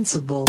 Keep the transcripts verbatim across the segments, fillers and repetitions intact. invincible.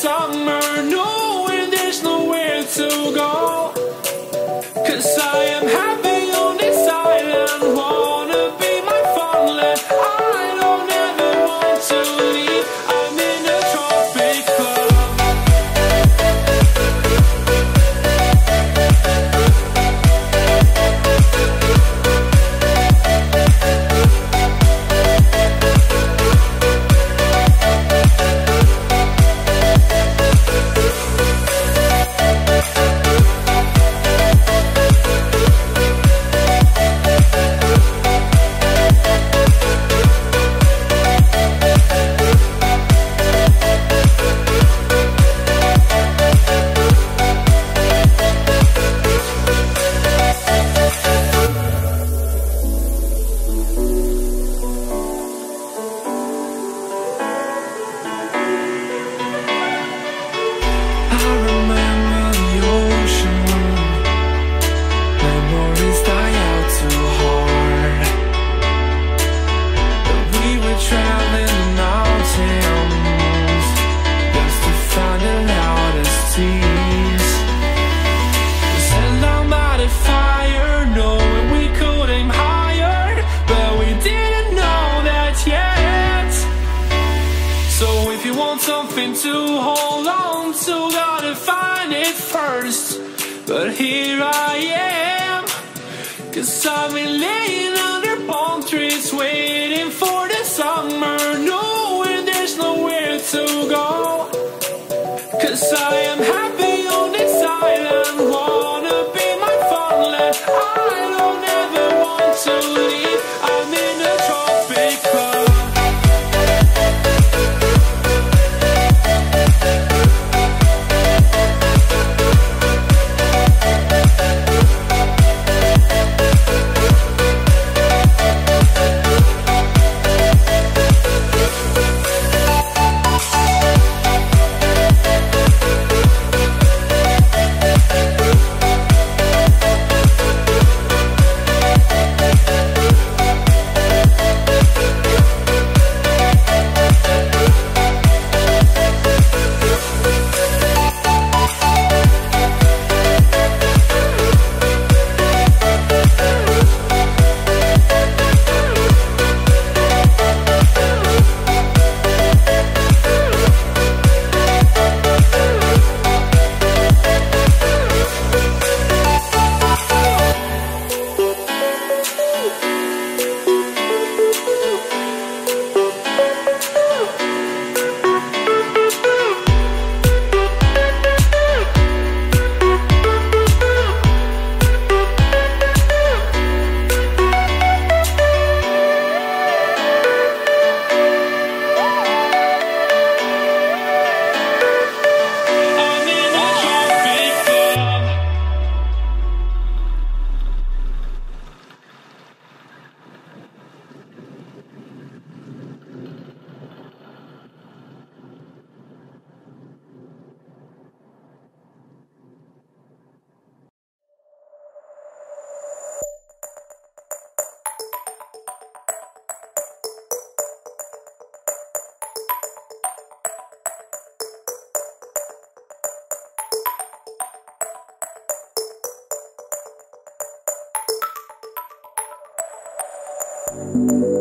Summer first, but here I am, 'cause I've been laying under palm trees waiting for the summer, knowing there's nowhere to go, 'cause I am happy on this island, wanna be my farmland. I don't ever want to leave. I'm in a tropic home. Thank you.